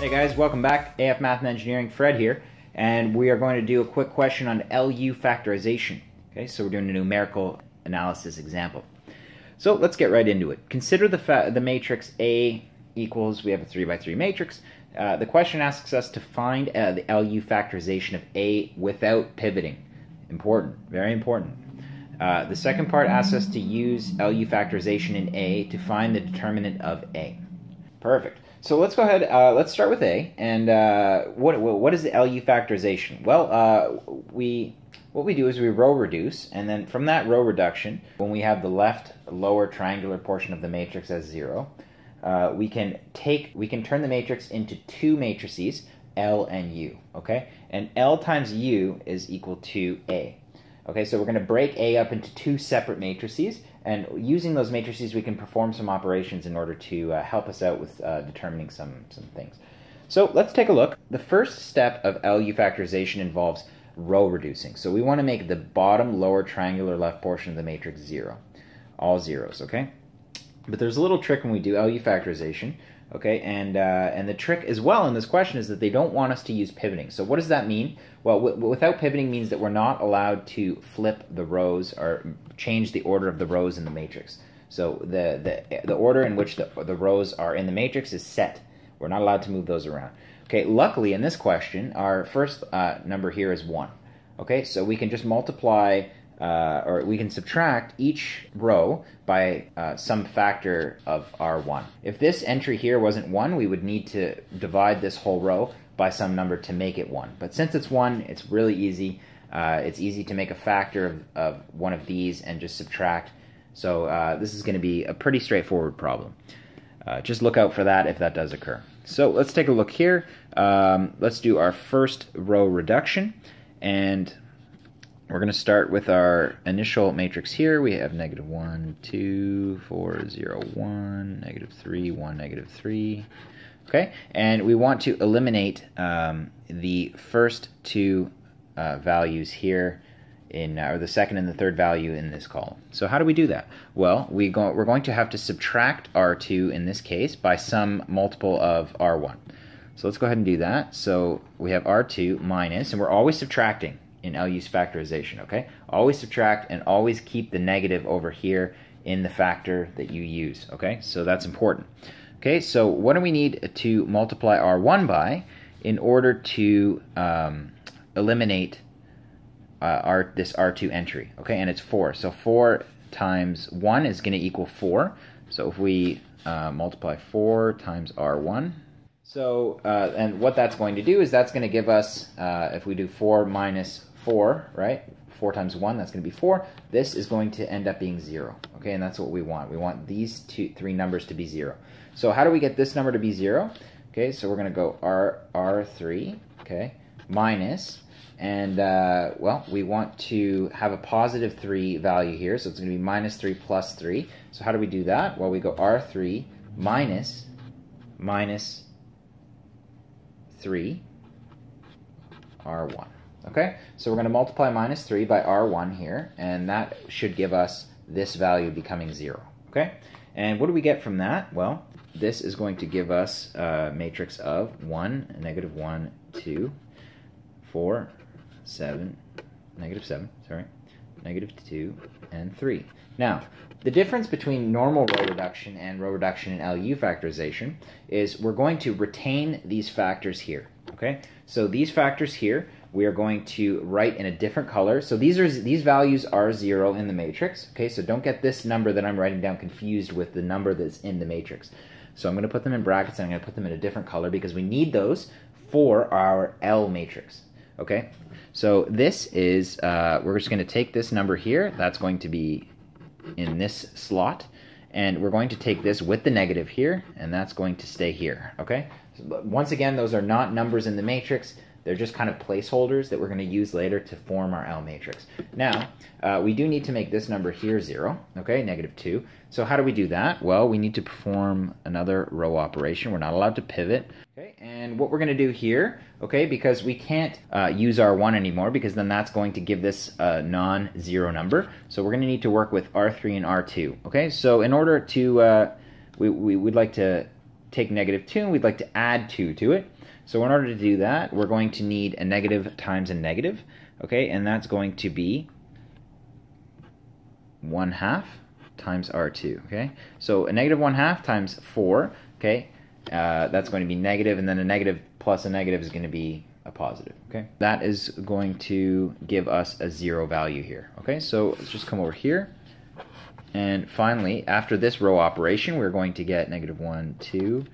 Hey guys, welcome back. AF Math and Engineering, Fred here, and we are going to do a quick question on LU factorization. Okay, so we're doing a numerical analysis example. So let's get right into it. Consider the matrix A equals, we have a 3 by 3 matrix. The question asks us to find the LU factorization of A without pivoting. Important, very important. The second part asks us to use LU factorization in A to find the determinant of A. Perfect. So let's go ahead, let's start with A, and what is the LU factorization? Well, what we do is we row reduce, and then from that row reduction, when we have the left lower triangular portion of the matrix as 0, we can turn the matrix into two matrices, L and U, okay? And L times U is equal to A. Okay, so we're going to break A up into two separate matrices, and using those matrices we can perform some operations in order to help us out with determining some things. So let's take a look. The first step of LU factorization involves row reducing. So we want to make the bottom lower triangular left portion of the matrix 0. All zeros, okay? But there's a little trick when we do LU factorization, okay? And the trick as well in this question is that they don't want us to use pivoting. So what does that mean? Well, without pivoting means that we're not allowed to flip the rows or change the order of the rows in the matrix. So the order in which the rows are in the matrix is set. We're not allowed to move those around. Okay, luckily in this question, our first number here is 1. Okay, so we can just multiply, or we can subtract each row by some factor of our 1. If this entry here wasn't 1, we would need to divide this whole row by some number to make it 1. But since it's 1, it's really easy. It's easy to make a factor of one of these and just subtract. So this is going to be a pretty straightforward problem. Just look out for that if that does occur. So let's take a look here. Let's do our first row reduction. And we're going to start with our initial matrix here. We have -1, 2, 4, 0, 1, -3, 1, -3. Okay, and we want to eliminate the first two values here, or the second and the third value in this column. So how do we do that? Well, we're going to have to subtract R2 in this case by some multiple of R1. So let's go ahead and do that. So we have R2 minus, and we're always subtracting in LU's factorization, okay? Always subtract and always keep the negative over here in the factor that you use, okay? So that's important. Okay, so what do we need to multiply R1 by in order to eliminate this R2 entry? Okay, and it's 4. So 4 times 1 is going to equal 4. So if we multiply 4 times R1, so and what that's going to do is that's going to give us, if we do 4 minus 4, right? 4 times 1, that's going to be 4. This is going to end up being 0, okay? And that's what we want. We want these three numbers to be 0. So how do we get this number to be 0? Okay, so we're going to go R3, okay, minus, and, well, we want to have a positive 3 value here, so it's going to be -3 + 3. So how do we do that? Well, we go R3 minus 3, R1. Okay, so we're going to multiply -3 by R1 here, and that should give us this value becoming 0, okay? And what do we get from that? Well, this is going to give us a matrix of -2, -3. Now, the difference between normal row reduction and row reduction in LU factorization is we're going to retain these factors here, okay? So these factors here, we are going to write in a different color. So these values are 0 in the matrix, okay? So don't get this number that I'm writing down confused with the number that's in the matrix. So I'm going to put them in brackets, and I'm going to put them in a different color because we need those for our L matrix, okay? So this is, we're just going to take this number here. That's going to be in this slot. And we're going to take this with the negative here, and that's going to stay here, okay? So once again, those are not numbers in the matrix. They're just kind of placeholders that we're going to use later to form our L matrix. Now, we do need to make this number here 0, okay, -2. So how do we do that? Well, we need to perform another row operation. We're not allowed to pivot. Okay, and what we're going to do here, okay, because we can't use R1 anymore because then that's going to give this a non-zero number. So we're going to need to work with R3 and R2, okay? So in order to, we would like to take -2 and we'd like to add 2 to it. So in order to do that, we're going to need a negative times a negative, okay? And that's going to be 1/2 times R2, okay? So a -1/2 times 4, okay? That's going to be negative, and then a negative plus a negative is going to be a positive, okay? That is going to give us a 0 value here, okay? So let's just come over here. And finally, after this row operation, we're going to get -1, 2,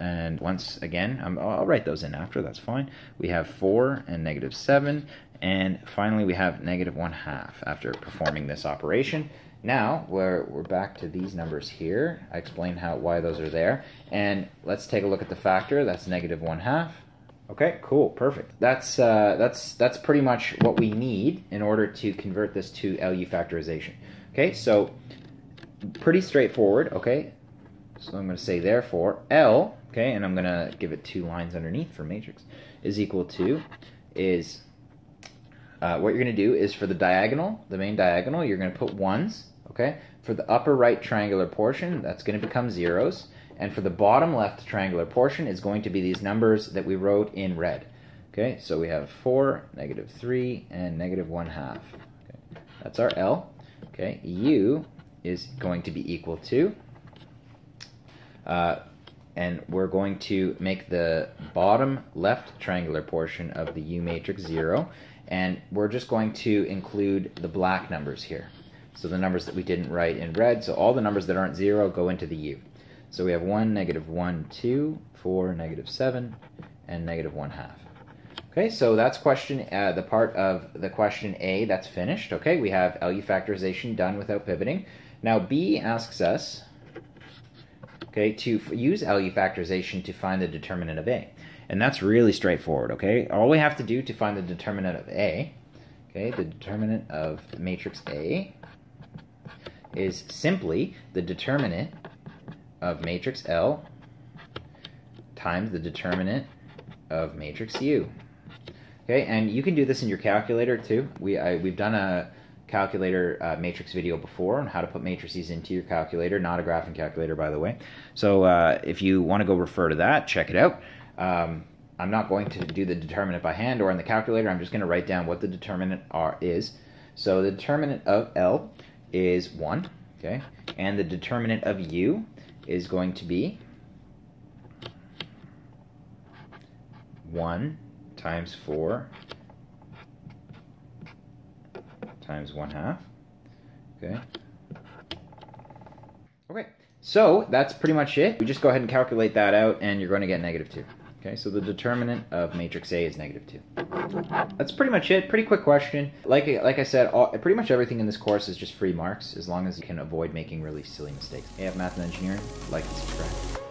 and once again, I'll write those in after, that's fine. We have 4 and -7, and finally we have -1/2 after performing this operation. Now, we're back to these numbers here. I explained why those are there. And let's take a look at the factor. That's -1/2. Okay, cool, perfect. That's pretty much what we need in order to convert this to LU factorization. Okay, so pretty straightforward, okay? So I'm gonna say therefore L, okay, and I'm gonna give it 2 lines underneath for matrix, is equal to, is, what you're gonna do is for the diagonal, the main diagonal, you're gonna put 1s, okay? For the upper right triangular portion, that's gonna become 0s. And for the bottom left triangular portion is going to be these numbers that we wrote in red. Okay, so we have 4, -3, and -1/2. Okay, that's our L. Okay, U is going to be equal to, and we're going to make the bottom left triangular portion of the U matrix 0, and we're just going to include the black numbers here. So the numbers that we didn't write in red, so all the numbers that aren't 0 go into the U. So we have 1, -1, 2, 4, -7, and -1/2. Okay, so that's question, the part of the question A that's finished. Okay, we have LU factorization done without pivoting. Now B asks us, okay, to use LU factorization to find the determinant of A. And that's really straightforward, okay? All we have to do to find the determinant of A, okay, the determinant of matrix A is simply the determinant of matrix L times the determinant of matrix U. Okay, and you can do this in your calculator too. We've done a calculator matrix video before on how to put matrices into your calculator, not a graphing calculator, by the way. So if you want to go refer to that, check it out. I'm not going to do the determinant by hand or in the calculator. I'm just going to write down what the determinant is. So the determinant of L is 1, okay, and the determinant of U is going to be 1 times 4 times 1/2, okay? Okay, so that's pretty much it. We just go ahead and calculate that out and you're going to get -2. Okay, so the determinant of matrix A is -2. That's pretty much it. Pretty quick question. Like I said, pretty much everything in this course is just free marks, as long as you can avoid making really silly mistakes. AF Math and Engineering, like and subscribe.